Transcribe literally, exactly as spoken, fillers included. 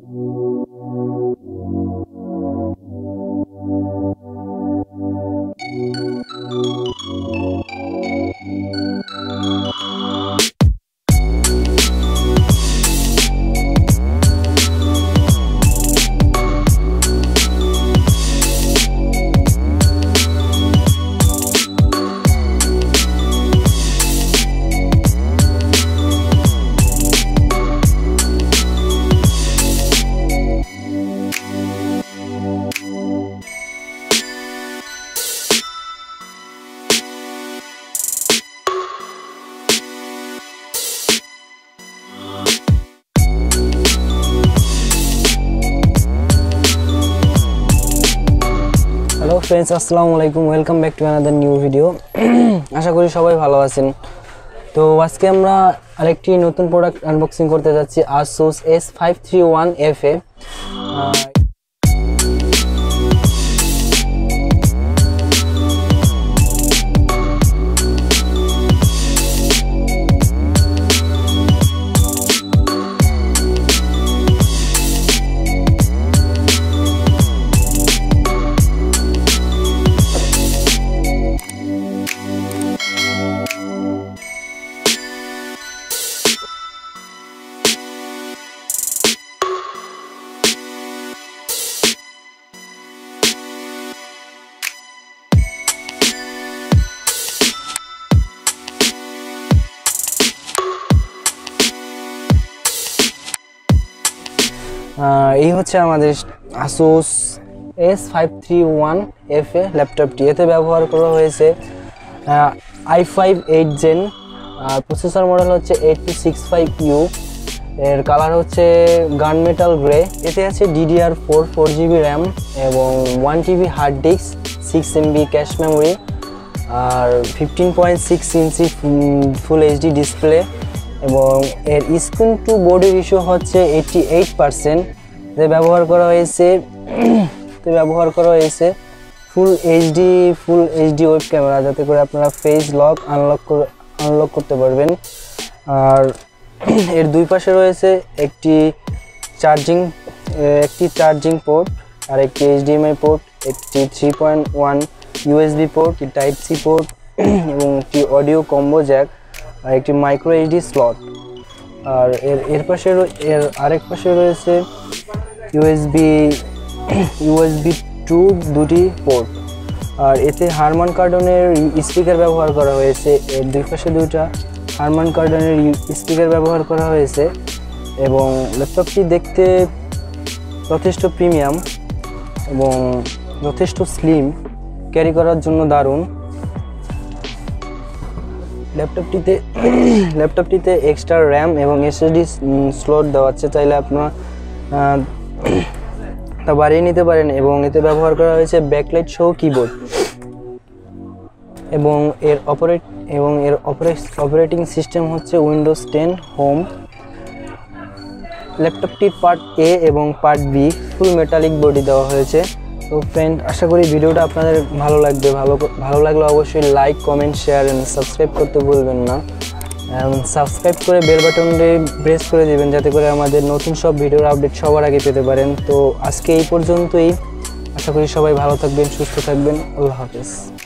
Hello friends, assalamu alaikum. Welcome back to another new video. आशा करी সবাই ভালো আছেন। তো আজকে আমরা আরেকটি নতুন প্রোডাক্ট আনবক্সিং করতে যাচ্ছি Asus S five three one F A। এই হচ্ছে আমাদের Asus S five three one F A ল্যাপটপটি। এতে ব্যবহার করা হয়েছে i five eight gen, processor model হচ্ছে eight two six five U, এর কালার হচ্ছে গানমেটাল গ্রে। এতে আছে D D R four four G B RAM এবং one T B hard disk, six M B cache memory আর fifteen point six inch full H D display এবং এর screen two body ratio হচ্ছে eighty-eight percent। যে ব্যবহার করা হয়েছে তো ব্যবহার করা হয়েছে full HD full HD web camera, যাতে করে আপনারা ফেস লক আনলক আনলক করতে পারবেন। আর এর দুই পাশে রয়েছে একটি চার্জিং একটি চার্জিং পোর্ট আর একটি H D M I port, একটি three point one U S B পোর্ট, একটি টাইপ সি পোর্ট এবং একটি অডিও কম্বো জ্যাক আর একটি মাইক্রো এইচডি স্লট। আর এর এর পাশে এর আরেক পাশে রয়েছে U S B two দুটি পোর্ট। আর এতে Harman Kardon এর স্পিকার ব্যবহার করা হয়েছে। এর দুই পাশে দুইটা Harman Kardon এর স্পিকার ব্যবহার করা হয়েছে এবং ল্যাপটপটি দেখতে যথেষ্ট প্রিমিয়াম এবং যথেষ্ট স্লিম, ক্যারি করার জন্য দারুণ। ল্যাপটপটিতে ল্যাপটপটিতে এক্সট্রা র্যাম এবং এসএসডি স্লট দেওয়া আছে, চাইলে আপনারা তা বাড়িয়ে নিতে পারেন। এবং এতে ব্যবহার করা হয়েছে ব্যাকলাইট সহ কিবোর্ড এবং এর অপারেট এবং এর অপারেটিং সিস্টেম হচ্ছে উইন্ডোজ টেন হোম। ল্যাপটপটির পার্ট এ এবং part B full metallic body দেওয়া হয়েছে। তো ফ্রেন্ড, আশা করি ভিডিওটা আপনাদের ভালো লাগবে। ভালো ভালো লাগলে অবশ্যই like, comment, share and subscribe করতে ভুলবেন না। সাবস্ক্রাইব করে বেল বাটনটি প্রেস করে দেবেন, যাতে করে আমাদের নতুন সব ভিডিওর আপডেট সবার আগে পেতে পারেন। তো আজকে এই পর্যন্তই। আশা করি সবাই ভালো থাকবেন, সুস্থ থাকবেন। আল্লাহ হাফেজ।